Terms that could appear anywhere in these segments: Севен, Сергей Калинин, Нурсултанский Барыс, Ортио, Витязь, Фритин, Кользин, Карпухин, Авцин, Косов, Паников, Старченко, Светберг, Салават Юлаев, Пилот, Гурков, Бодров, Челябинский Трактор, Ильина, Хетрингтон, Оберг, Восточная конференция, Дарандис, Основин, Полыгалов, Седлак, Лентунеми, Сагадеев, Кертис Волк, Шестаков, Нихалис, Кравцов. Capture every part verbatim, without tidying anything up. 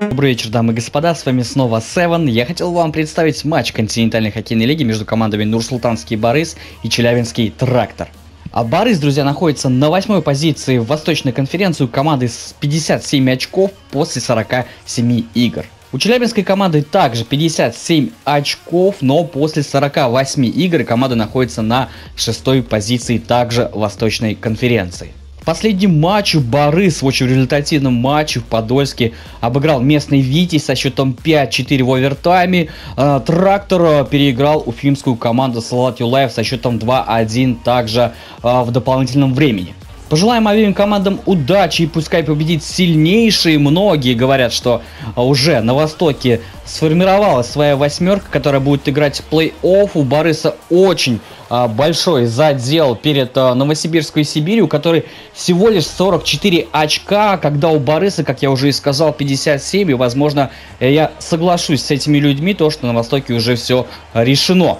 Добрый вечер, дамы и господа, с вами снова Севен. Я хотел вам представить матч континентальной хоккейной лиги между командами Нурсултанский Барыс и Челябинский Трактор. А Барыс, друзья, находится на восьмой позиции в Восточной конференции у команды с пятьдесят семь очков после сорока семи игр. У челябинской команды также пятьдесят семь очков, но после сорока восьми игр команда находится на шестой позиции также Восточной конференции. В последнем матче Барыс в очень результативном матче в Подольске обыграл местный Витязь со счетом пять-четыре в овертайме. Трактор переиграл уфимскую команду Салават Юлаев со счетом два-один также в дополнительном времени. Пожелаем обеим командам удачи, и пускай победит сильнейший. Многие говорят, что уже на Востоке сформировалась своя восьмерка, которая будет играть в плей-офф. У Барыса очень а, большой задел перед а, Новосибирской Сибирью, у которой всего лишь сорок четыре очка, когда у Барыса, как я уже и сказал, пятьдесят семь. И, возможно, я соглашусь с этими людьми, то, что на Востоке уже все решено.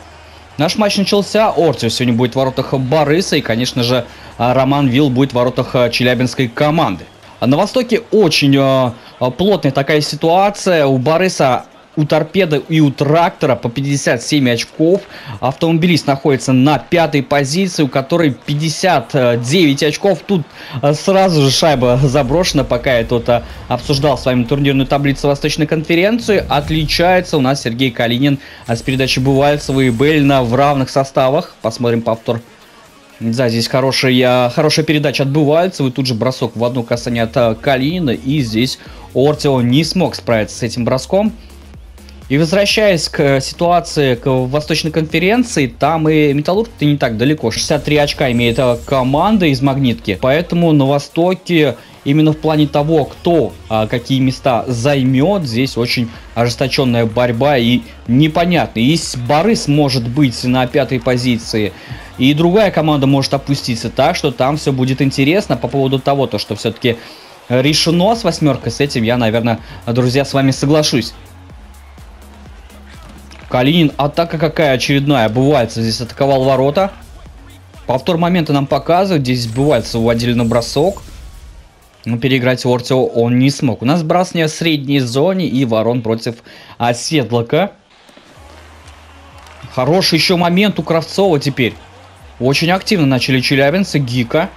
Наш матч начался. Ортио сегодня будет в воротах Барыса, и, конечно же, Роман Вилл будет в воротах челябинской команды. На Востоке очень э, плотная такая ситуация. У Барыса, у Торпедо и у Трактора по пятьдесят семь очков. Автомобилист находится на пятой позиции, у которой пятьдесят девять очков. Тут сразу же шайба заброшена, пока я тут обсуждал с вами турнирную таблицу Восточной конференции. Отличается у нас Сергей Калинин с передачи Бувальцева и Бельна в равных составах. Посмотрим повтор. Да, здесь хорошая, хорошая передача от Бувальцева, и тут же бросок в одно касание от Калинина. И здесь Ортио не смог справиться с этим броском. И возвращаясь к ситуации к Восточной конференции, там и Металлург-то не так далеко. шестьдесят три очка имеет команда из Магнитки. Поэтому на Востоке именно в плане того, кто а, какие места займет, здесь очень ожесточенная борьба и непонятно. И Барыс может быть на пятой позиции, и другая команда может опуститься, так что там все будет интересно. По поводу того, то, что все-таки решено с восьмеркой, с этим я, наверное, друзья, с вами соглашусь. Калинин, атака какая очередная. Бувальцев здесь атаковал ворота. Повтор момента нам показывают. Здесь Бувальцев уводили на бросок. Но переиграть Ортио он не смог. У нас бросание в средней зоне и ворон против Седлака. Хороший еще момент у Кравцова теперь. Очень активно начали челябинцы. Гика.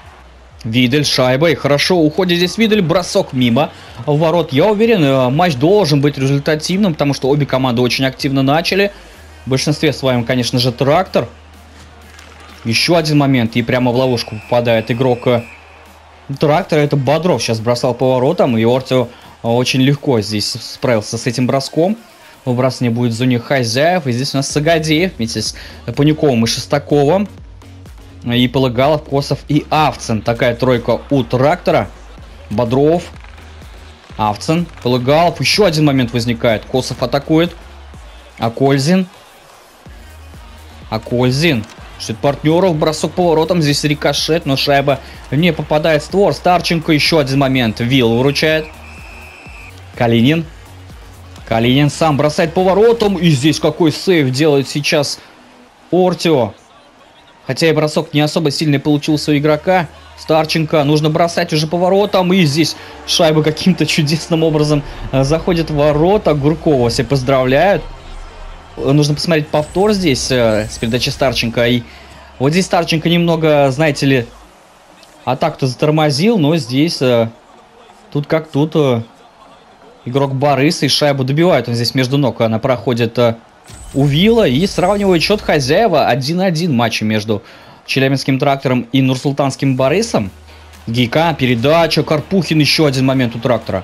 Видяль, шайба. И хорошо уходит здесь Видяль. Бросок мимо ворот. Я уверен, матч должен быть результативным, потому что обе команды очень активно начали. В большинстве своем, конечно же, Трактор. Еще один момент. И прямо в ловушку попадает игрок Трактора. Это Бодров сейчас бросал по воротам. И Ортио очень легко здесь справился с этим броском. Бросание будет в зоне хозяев. И здесь у нас Сагадеев вместе с Паниковым и Шестаковым. И Полыгалов, Косов и Авцин. Такая тройка у Трактора. Бодров, Авцин, Полыгалов. Еще один момент возникает. Косов атакует. А Кользин. А Кользин. Что партнеров. Бросок по воротам. Здесь рикошет, но шайба не попадает в створ. Старченко. Еще один момент. Вилл выручает. Калинин. Калинин сам бросает по воротам. И здесь какой сейв делает сейчас Ортио. Хотя и бросок не особо сильный получился у игрока Старченко. Нужно бросать уже по воротам. И здесь шайба каким-то чудесным образом заходит в ворота. Гуркова все поздравляют. Нужно посмотреть повтор здесь с передачи Старченко. И вот здесь Старченко немного, знаете ли, атаку-то затормозил. Но здесь, тут как тут, игрок Барыса и шайбу добивает. Он здесь между ног. Она проходит... у Вилла, и сравнивает счет хозяева. один-один матча между Челябинским Трактором и Нурсултанским Барысом. Гика, передача, Карпухин, еще один момент у Трактора.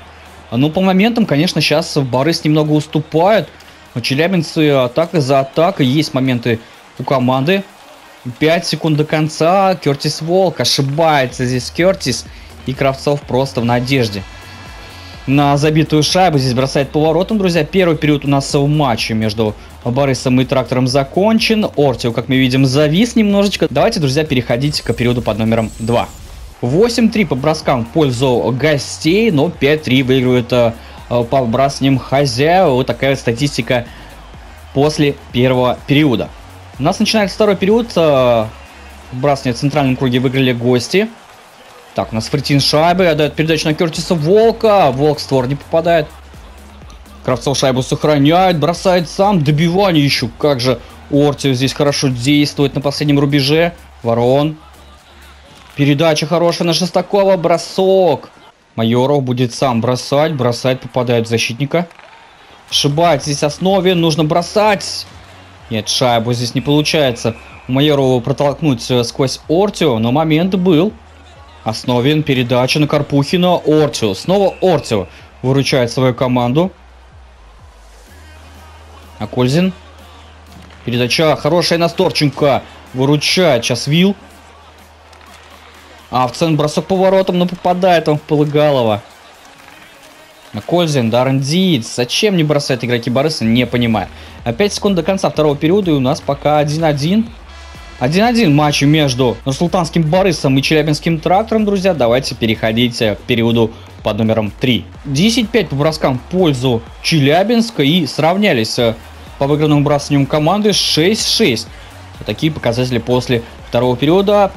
Но по моментам, конечно, сейчас Барыс немного уступает. Но челябинцы атака за атакой. Есть моменты у команды. пять секунд до конца. Кертис Волк ошибается здесь. Кертис и Кравцов просто в надежде на забитую шайбу. Здесь бросает по воротам, друзья. Первый период у нас в матче между Барысом и Трактором закончен. Ортио, как мы видим, завис немножечко. Давайте, друзья, переходить к периоду под номером два. восемь-три по броскам в пользу гостей, но пять-три выигрывают по бросаниям хозяева. Вот такая вот статистика после первого периода. У нас начинается второй период. Вбрасывание в центральном круге выиграли гости. Так, у нас Фритин шайбы. Отдает передачу на Кертиса Волка. Волк в створ не попадает. Кравцов шайбу сохраняет. Бросает сам. Добивание еще. Как же Ортио здесь хорошо действует на последнем рубеже. Ворон. Передача хорошая на Шестакова. Бросок. Майоров будет сам бросать. Бросает. Попадает в защитника. Ошибает здесь Основин. Нужно бросать. Нет, шайбу здесь не получается у Майорова протолкнуть сквозь Ортио, но момент был. Основин, передача на Карпухина, Ортио. Снова Ортио выручает свою команду. А Кользин. Передача хорошая на Старченко. Выручает сейчас Вилл. Авцин, бросок поворотом, но попадает он в Полыгалова. На Кользин, Дарандис. Зачем не бросают игроки Барыса, не понимаю. пять секунд до конца второго периода, и у нас пока один-один. один-один матч между Нурсултанским Барысом и Челябинским Трактором, друзья. Давайте переходить к периоду под номером три. десять-пять по броскам в пользу Челябинска, и сравнялись по выигранному бросанию команды шесть-шесть. Вот такие показатели после второго периода.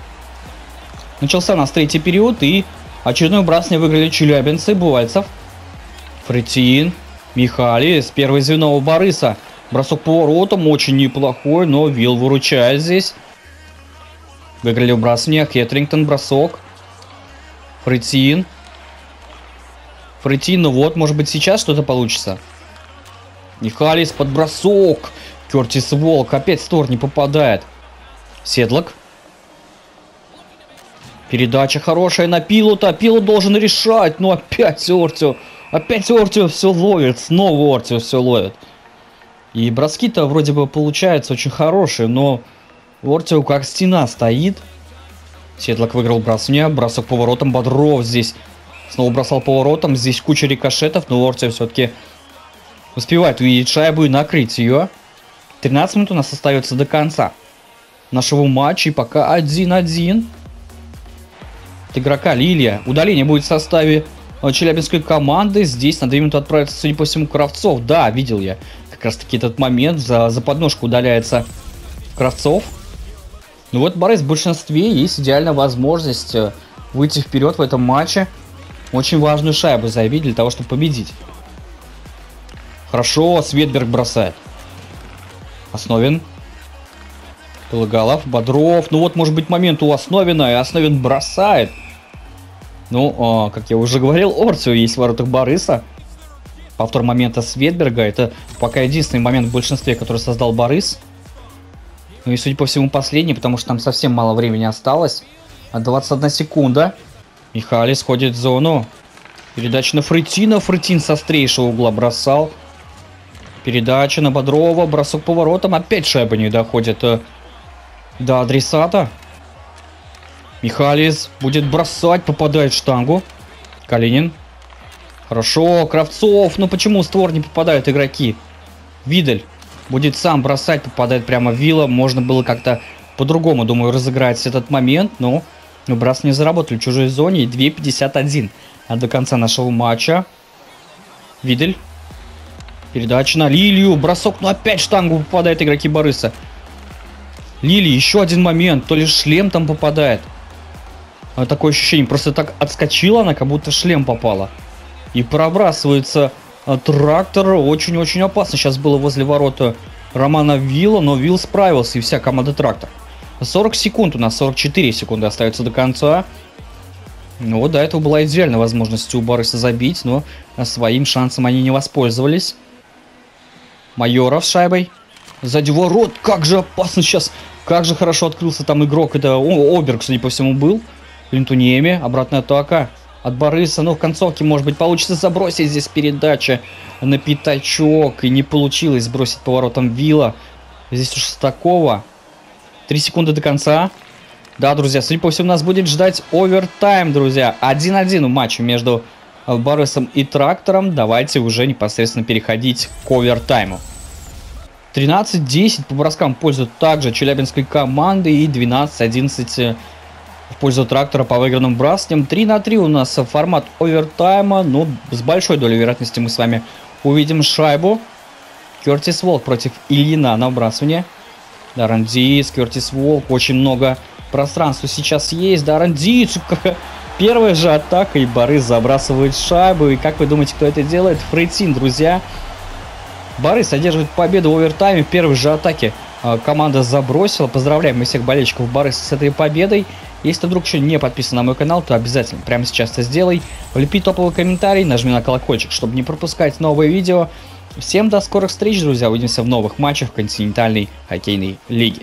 Начался у нас третий период, и очередной бросание выиграли челябинцы, Бувальцев. Фритин, Нихалис, первое звено у Барыса. Бросок поворотом очень неплохой, но Вилл выручает здесь. Выиграли в бросне, Хетрингтон, бросок. Фритин. Фритин, ну вот, может быть сейчас что-то получится. Нихалис под бросок. Кертис Волк, опять в створ не попадает. Седлак. Передача хорошая на Пилота. Пилот должен решать, но опять Ортио. Опять Ортио все ловит, снова Ортио все ловит. И броски-то вроде бы получаются очень хорошие, но Ортио как стена стоит. Седлак выиграл бросня, бросок поворотом, Бодров здесь снова бросал поворотом, здесь куча рикошетов, но Ортио все-таки успевает увидеть шайбу и накрыть ее. тринадцать минут у нас остается до конца нашего матча, и пока один-один. От игрока Лилия удаление будет в составе челябинской команды. Здесь на две минуты отправится, судя по всему, Кравцов. Да, видел я как раз таки этот момент. За, за подножку удаляется Кравцов. Ну вот, Барыс в большинстве есть идеальная возможность выйти вперед в этом матче. Очень важную шайбу забить для того, чтобы победить. Хорошо, Светберг бросает. Основин. Полыгалов, Бодров. Ну вот, может быть, момент у Основина, и Основин бросает. Ну, как я уже говорил, Ортио есть в воротах Барыса. Повтор момента Светберга. Это пока единственный момент в большинстве, который создал Барыс. Ну и, судя по всему, последний, потому что там совсем мало времени осталось. двадцать одна секунда. Михалис ходит в зону. Передача на Фритина. Фритин с острейшего угла бросал. Передача на Бодрова. Бросок поворотом. Опять шайба не доходит до адресата. Михалис будет бросать, попадает в штангу. Калинин. Хорошо, Кравцов. Ну почему в створ не попадают игроки? Видаль будет сам бросать, попадает прямо в Вилла. Можно было как-то по-другому, думаю, разыграть этот момент. Но брос не заработали в чужой зоне. два пятьдесят один а до конца нашего матча. Видаль. Передача на Лилию. Бросок, но опять в штангу попадают игроки Барыса. Лили, еще один момент. То ли шлем там попадает. Такое ощущение. Просто так отскочила она, как будто шлем попала. И пробрасывается Трактор. Очень-очень опасно. Сейчас было возле ворота Романа Вилла, но Вилл справился, и вся команда Трактор. сорок секунд у нас, сорок четыре секунды остается до конца. Ну вот, до этого была идеальная возможность у Барыса забить, но своим шансом они не воспользовались. Майоров с шайбой. Сзади ворот, как же опасно сейчас. Как же хорошо открылся там игрок. Это Оберг, судя по всему, был. Лентунеми, обратная атака от Барыса. Но в концовке, может быть, получится забросить. Здесь передача на пятачок. И не получилось сбросить поворотом Вилла. Здесь у Шестакова. Три секунды до конца. Да, друзья, судя по всему, нас будет ждать овертайм, друзья. один-один в матче между Барысом и Трактором. Давайте уже непосредственно переходить к овертайму. тринадцать-десять по броскам в пользу также челябинской команды, и двенадцать-одиннадцать в пользу Трактора по выигранным броскам. три на три у нас формат овертайма, но с большой долей вероятности мы с вами увидим шайбу. Кертис Волк против Ильина на вбрасывание. Дарандис, Кертис Волк, очень много пространства сейчас есть. Дарандис, первая же атака, и Барыс забрасывает шайбу. И как вы думаете, кто это делает? Фритин, друзья. Барыс одерживает победу в овертайме. В первой же атаке команда забросила. Поздравляем мы всех болельщиков Барыса с этой победой. Если ты вдруг еще не подписан на мой канал, то обязательно прямо сейчас это сделай. Влепи топовый комментарий, нажми на колокольчик, чтобы не пропускать новые видео. Всем до скорых встреч, друзья. Увидимся в новых матчах континентальной хоккейной лиги.